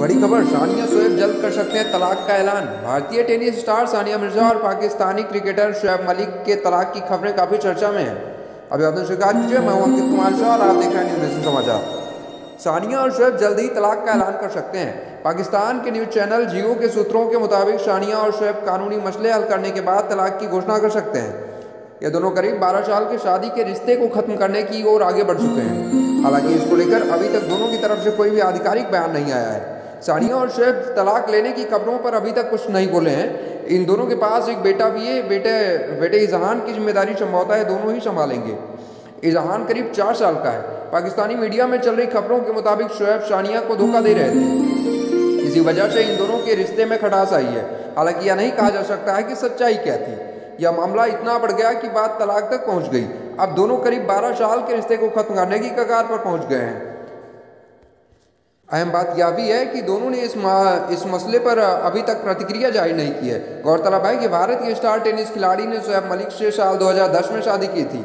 बड़ी खबर, सानिया शोएब जल्द कर सकते हैं तलाक का ऐलान। भारतीय टेनिस स्टार सानिया मिर्ज़ा और पाकिस्तानी क्रिकेटर शोएब मलिक के तलाक की खबरें काफ़ी चर्चा में हैं। अभी आपने स्वीकार कीजिए, मैं हूं अंकित कुमार शाह और आप देख रहे हैं न्यूज़ नेशन समाचार। सानिया और शोएब जल्द ही तलाक का ऐलान कर सकते हैं। पाकिस्तान के न्यूज़ चैनल जियो के सूत्रों के मुताबिक सानिया और शोएब कानूनी मसले हल करने के बाद तलाक की घोषणा कर सकते हैं। ये दोनों करीब 12 साल के शादी के रिश्ते को ख़त्म करने की ओर आगे बढ़ चुके हैं। हालांकि इसको लेकर अभी तक दोनों की तरफ से कोई भी आधिकारिक बयान नहीं आया है। सानिया और शोएब तलाक लेने की खबरों पर अभी तक कुछ नहीं बोले हैं। इन दोनों के पास एक बेटा भी है। बेटे इजहान की जिम्मेदारी संभवतः है दोनों ही संभालेंगे। इजहान करीब 4 साल का है। पाकिस्तानी मीडिया में चल रही खबरों के मुताबिक शोएब सानिया को धोखा दे रहे थे, इसी वजह से इन दोनों के रिश्ते में खटास आई है। हालांकि यह नहीं कहा जा सकता है कि सच्चाई क्या थी। यह मामला इतना बढ़ गया कि बात तलाक तक पहुंच गई। अब दोनों करीब 12 साल के रिश्ते को खत्म करने की कगार पर पहुंच गए हैं। अहम बात यह भी है कि दोनों ने इस मसले पर अभी तक प्रतिक्रिया जाहिर नहीं की है। गौरतलब है कि भारत के स्टार टेनिस खिलाड़ी ने शोएब मलिक से साल 2010 में शादी की थी।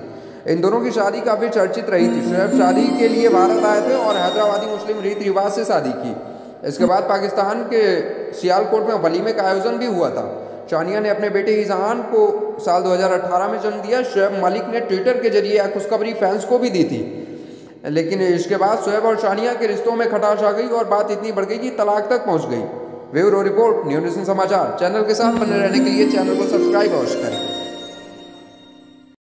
इन दोनों की शादी काफ़ी चर्चित रही थी। शोएब शादी के लिए भारत आए थे और हैदराबादी मुस्लिम रीति रिवाज से शादी की। इसके बाद पाकिस्तान के सियालकोट में वलीमे का आयोजन भी हुआ था। सानिया ने अपने बेटे इजहान को साल 2018 में जन्म दिया। शोएब मलिक ने ट्विटर के जरिए यह खुशखबरी फैंस को भी दी थी, लेकिन इसके बाद शोएब और सानिया के रिश्तों में खटास आ गई और बात इतनी बढ़ गई कि तलाक तक पहुंच गई। ब्यूरो रिपोर्ट, न्यूज़ नेशन समाचार। चैनल के साथ बने रहने के लिए चैनल को सब्सक्राइब अवश्य करें।